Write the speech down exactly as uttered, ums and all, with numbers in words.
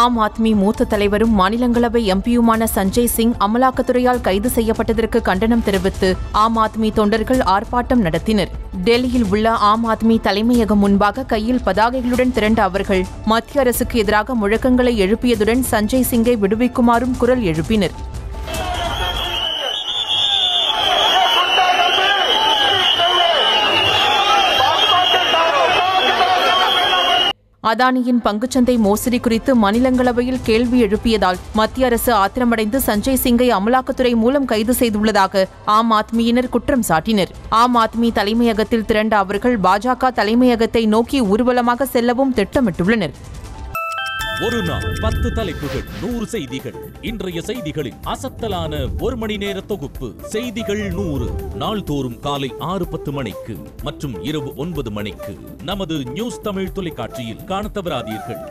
ஆம் ஆத்மி மூத்த தலைவரும் மாநிலங்களவை எம்பியுமான சஞ்சய் சிங் அமலாக்கத்துறையால் கைது செய்யப்பட்டதற்கு கண்டனம் தெரிவித்து ஆம் ஆத்மி தொண்டர்கள் ஆர்ப்பாட்டம் நடத்தினர். டெல்லியில் உள்ள ஆம் ஆத்மி தலைமையகம் முன்பாக கையில் பதாகைகளுடன் திரண்ட அவர்கள் மத்திய அரசுக்கு எதிராக முழக்கங்களை எழுப்பியதுடன் சஞ்சய் சிங்கை விடுவிக்குமாறும் குரல் எழுப்பினர். அதானியின் பங்குச்சந்தை மோசடி குறித்து மாநிலங்களவையில் கேள்வி எழுப்பியதால் மத்திய அரசு ஆத்திரமடைந்து சஞ்சய் சிங்கை அமலாக்கத்துறை மூலம் கைது செய்துள்ளதாக ஆம் ஆத்மியினர் குற்றம் சாட்டினர். ஆம் ஆத்மி தலைமையகத்தில் திரண்ட அவர்கள் பாஜக தலைமையகத்தை நோக்கி ஊர்வலமாக செல்லவும் திட்டமிட்டுள்ளனர். ஒரு நாள் பத்து தலைப்புகள், நூறு செய்திகள். இன்றைய செய்திகளில் அசத்தலான ஒரு மணி நேர தொகுப்பு. செய்திகள் நூறு நாள்தோறும் காலை ஆறு பத்து மணிக்கு மற்றும் இரவு ஒன்பது மணிக்கு நமது நியூஸ் தமிழ் தொலைக்காட்சியில் காண தவறாதீர்கள்.